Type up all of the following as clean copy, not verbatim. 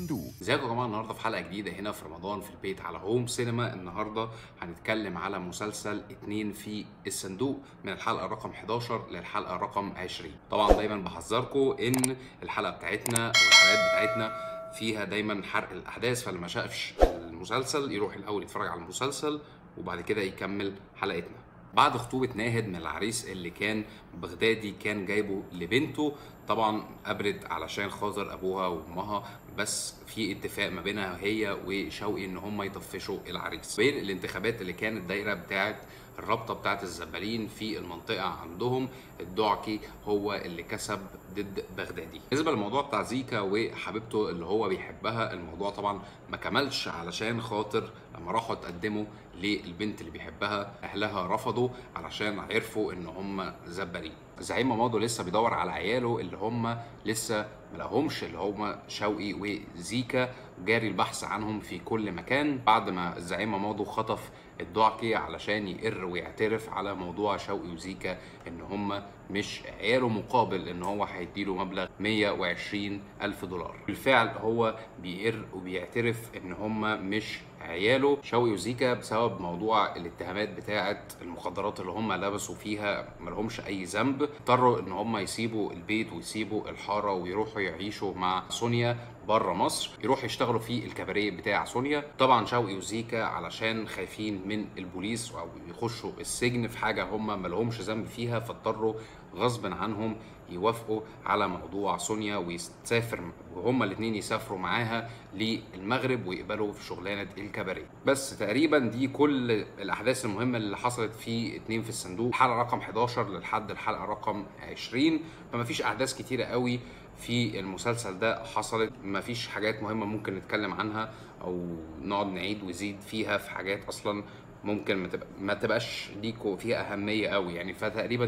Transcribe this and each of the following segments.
الصندوق. ازيكم يا جماعه، النهارده في حلقه جديده هنا في رمضان في البيت على هوم سينما. النهارده هنتكلم على مسلسل اثنين في الصندوق من الحلقه رقم 11 للحلقه رقم 20. طبعا دايما بحذركم ان الحلقه بتاعتنا او الحلقات بتاعتنا فيها دايما حرق الاحداث، فاللي ما شافش المسلسل يروح الاول يتفرج على المسلسل وبعد كده يكمل حلقتنا. بعد خطوبه ناهد من العريس اللي كان بغدادي كان جايبه لبنته، طبعا قبرت علشان خاطر ابوها وامها، بس في اتفاق ما بينها هي وشوقي ان هم يطفشوا العريس. بين الانتخابات اللي كانت دايره بتاعه الرابطه بتاعه الزبالين في المنطقه عندهم، الدعكي هو اللي كسب ضد بغدادي. بالنسبه للموضوع بتاع زيكا وحبيبته اللي هو بيحبها، الموضوع طبعا ما كملش علشان خاطر لما راحوا اتقدموا للبنت اللي بيحبها اهلها رفضوا علشان عرفوا ان هم زبالين. زعيم مامادو لسه بيدور على عياله اللي هم لسه ملاهمش، اللي هم شوقي وزيكا، جاري البحث عنهم في كل مكان. بعد ما الزعيم مامادو خطف الدعكي علشان يقر ويعترف على موضوع شوقي وزيكا ان هم مش عياله، مقابل ان هو هيديله مبلغ 120,000 دولار. بالفعل هو بيقر وبيعترف ان هم مش عياله شوقي وزيكا بسبب موضوع الاتهامات بتاعه المخدرات اللي هم لبسوا فيها، ملهمش اي ذنب. اضطروا ان هم يسيبوا البيت ويسيبوا الحاره ويروحوا يعيشوا مع سونيا بره مصر، يروحوا يشتغلوا في الكباريه بتاع سونيا. طبعا شوقي وزيكا علشان خايفين من البوليس او يخشوا السجن في حاجه هم ملهمش ذنب فيها، فاضطروا غصب عنهم يوافقوا على موضوع سونيا ويسافر، وهما الاثنين يسافروا معاها للمغرب ويقبلوا في شغلانه الكباريه. بس تقريبا دي كل الاحداث المهمه اللي حصلت في اثنين في الصندوق، الحلقه رقم 11 لحد الحلقه رقم 20. فما فيش احداث كتيره قوي في المسلسل ده حصلت، ما فيش حاجات مهمه ممكن نتكلم عنها او نقعد نعيد وزيد فيها في حاجات اصلا ممكن ما تبقاش ليكوا فيها اهميه قوي يعني. فتقريبا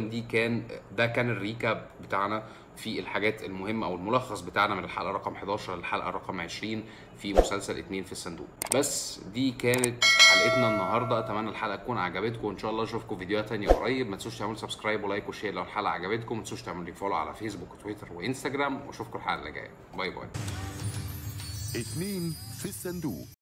ده كان الريكاب بتاعنا في الحاجات المهمه او الملخص بتاعنا من الحلقه رقم 11 للحلقه رقم 20 في مسلسل اثنين في الصندوق. بس دي كانت حلقتنا النهارده، اتمنى الحلقه تكون عجبتكم، وان شاء الله اشوفكم فيديوهات ثانيه قريب. ما تنسوش تعملوا سبسكرايب ولايك وشير لو الحلقه عجبتكم، ما تنسوش تعملوا فولو على فيسبوك وتويتر وانستجرام، واشوفكم الحلقه اللي جايه. باي باي. اثنين في الصندوق.